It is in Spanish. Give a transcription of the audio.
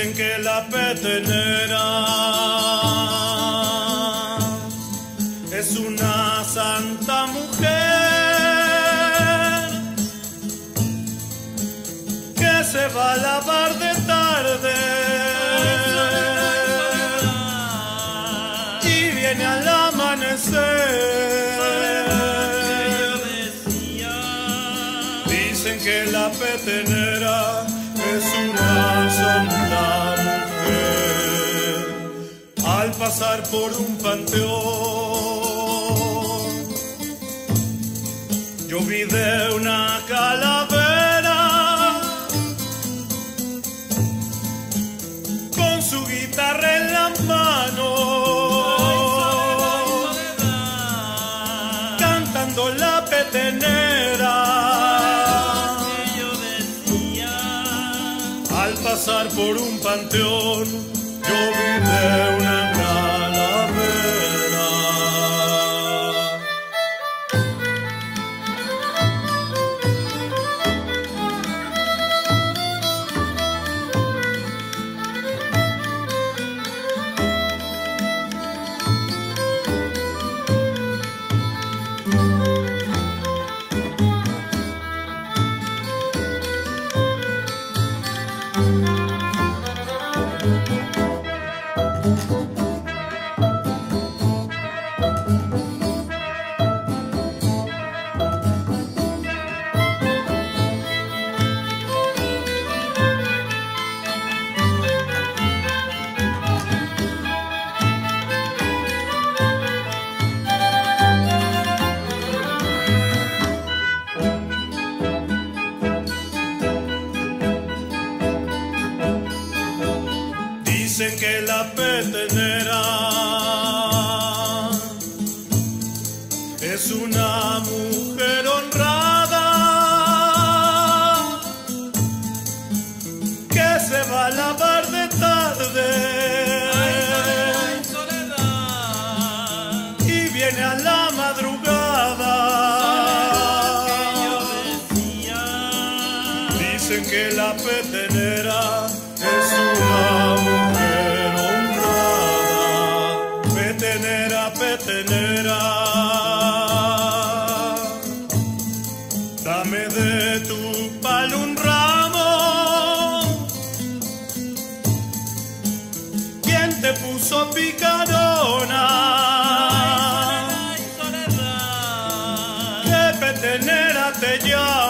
dicen que la petenera es una santa mujer que se va a lavar de tarde y viene al amanecer. Dicen que la petenera es una santa mujer. Al pasar por un panteón yo vi de una calavera con su guitarra en la mano, cantando la petenera. Al pasar por un panteón, yo vi de una Dicen que la petenera es una mujer honrada que se va a lavar de tarde y viene a la madrugada. Dicen que la petenera es una mujer honrada. Petenera, petenera, dame de tu palo un ramo. ¿Quién te puso picarona? De petenera te llamo.